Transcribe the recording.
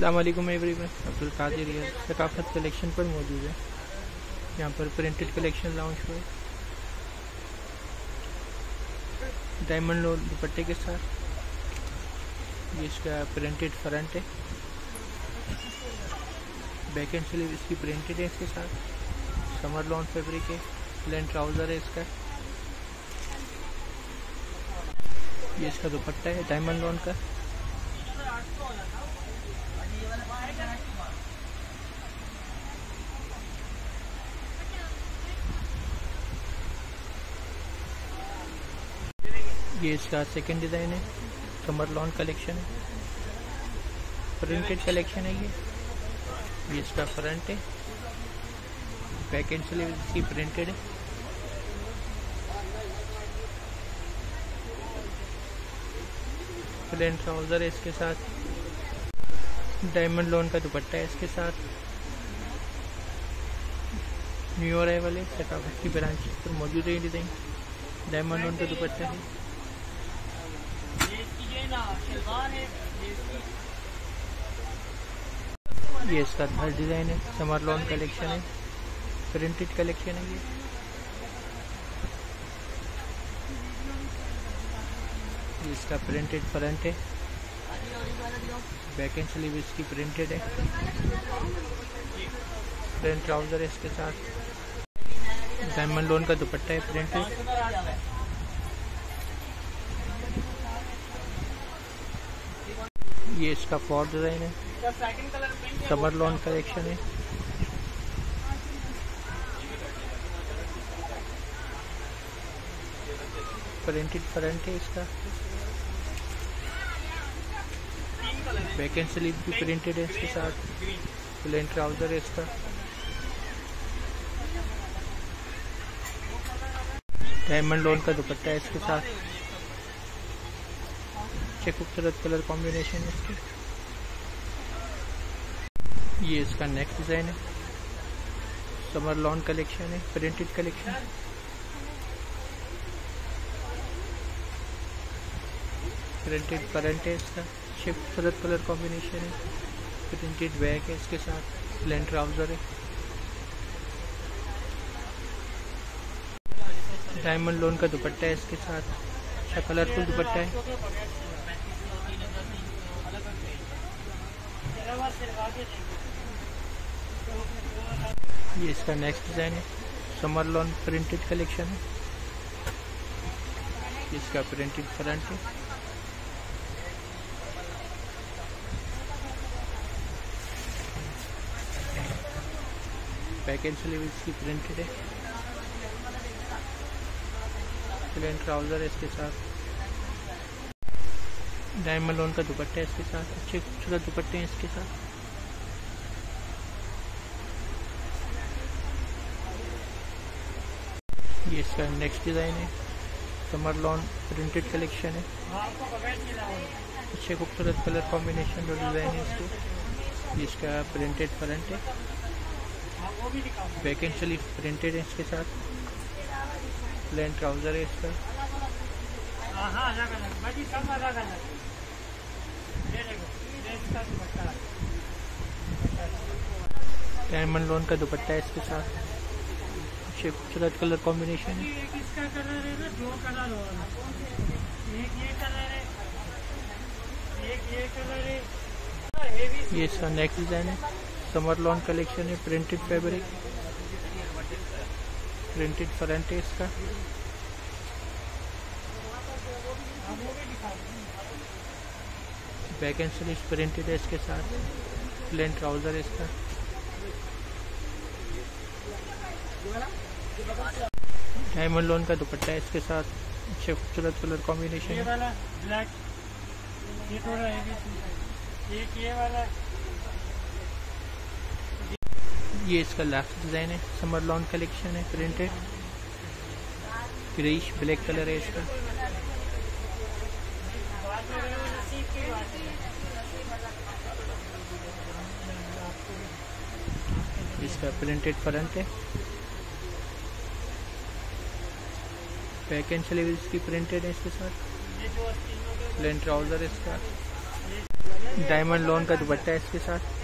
अस्सलाम वालेकुम एवरीवन, अब्दुल कादिर है। सकाफत कलेक्शन पर मौजूद है। यहाँ पर प्रिंटेड कलेक्शन लॉन्च हुए डायमंड लोन दुपट्टे के साथ। ये इसका प्रिंटेड फ्रंट है, बैक एंड स्लीव इसकी प्रिंटेड है। इसके साथ समर लॉन फैब्रिक है, प्लेन ट्राउज़र है इसका। ये इसका दुपट्टा है डायमंड लॉन का। ये इसका सेकंड डिज़ाइन है, समर लॉन कलेक्शन है, प्रिंटेड कलेक्शन है। ये इसका फ्रंट है, बैक एंड स्लीव इसकी प्रिंटेड है। प्लेन ट्राउज़र है इसके साथ, डायमंड लॉन का दुपट्टा है इसके साथ। न्यू अराइवल है, सकाफत की ब्रांच पर मौजूद है डिज़ाइन। डायमंड लॉन का दुपट्टा है। ये इसका थर्ड डिज़ाइन है, समर लॉन कलेक्शन है, प्रिंटेड कलेक्शन है। ये इसका प्रिंटेड फ्रंट है, बैक एंड स्लीव इसकी प्रिंटेड है, प्लेन ट्राउज़र है इसके साथ, डायमंड लॉन का दुपट्टा है प्रिंटेड। ये इसका फोर्थ डिज़ाइन है, समर लॉन कलेक्शन है, प्रिंटेड फ्रंट है इसका, बैक एंड स्लीव भी प्रिंटेड है इसके साथ, प्लेन ट्राउज़र है इसका। डायमंड लॉन का दुपट्टा है इसके साथ। अच्छे खूबसूरत कलर कॉम्बिनेशन है इसके। ये इसका नेक्स्ट डिज़ाइन है, समर लॉन कलेक्शन है, प्रिंटेड कलेक्शन है। प्रिंटेड फ्रंट है इसका, अच्छे खूबसूरत कलर कॉम्बिनेशन है, प्रिंटेड बैग है इसके साथ, प्लेन ट्राउज़र है, डायमंड लॉन का दुपट्टा है इसके साथ। अच्छा कलरफुल दुपट्टा है। ये इसका नेक्स्ट डिज़ाइन है, समर लॉन प्रिंटेड कलेक्शन है। इसका प्रिंटेड फ्रंट है, बैक एंड स्लीव इसकी प्रिंटेड है, प्लेन ट्राउज़र है इसके साथ, डायमंड लॉन का दुपट्टा है इसके साथ। अच्छे खूबसूरत दुपट्टे हैं इसके साथ। ये इसका नेक्स्ट डिज़ाइन है, समर लॉन प्रिंटेड कलेक्शन है, अच्छे खूबसूरत कलर कॉम्बिनेशन का डिज़ाइन है इसको। ये इसका प्रिंटेड फ्रंट है, बैक एंड स्लीव प्रिंटेड है इसके साथ, प्लेन ट्राउज़र है इसका। डायमंड लॉन का दुपट्टा है इसके साथ, अच्छे खूबसूरत कलर कॉम्बिनेशन है। ये इसका नेक्स्ट डिज़ाइन है, समर लॉन कलेक्शन है, प्रिंटेड फैब्रिक, प्रिंटेड फ्रंट है इसका, बैक एंड स्लीव प्रिंटेड है इसके साथ, प्लेन ट्राउज़र है इसका। डायमंड लॉन का दुपट्टा है इसके साथ, अच्छे खूबसूरत कलर कॉम्बिनेशन है। ये इसका लास्ट डिज़ाइन है, समर लॉन कलेक्शन है, प्रिंटेड, ग्रीश ब्लैक कलर है इसका। इसका प्रिंटेड फ्रंट है, बैक एंड स्लीव इसकी प्रिंटेड है इसके साथ, प्लेन ट्राउज़र इसका। डायमंड लोन का दुपट्टा है इसके साथ।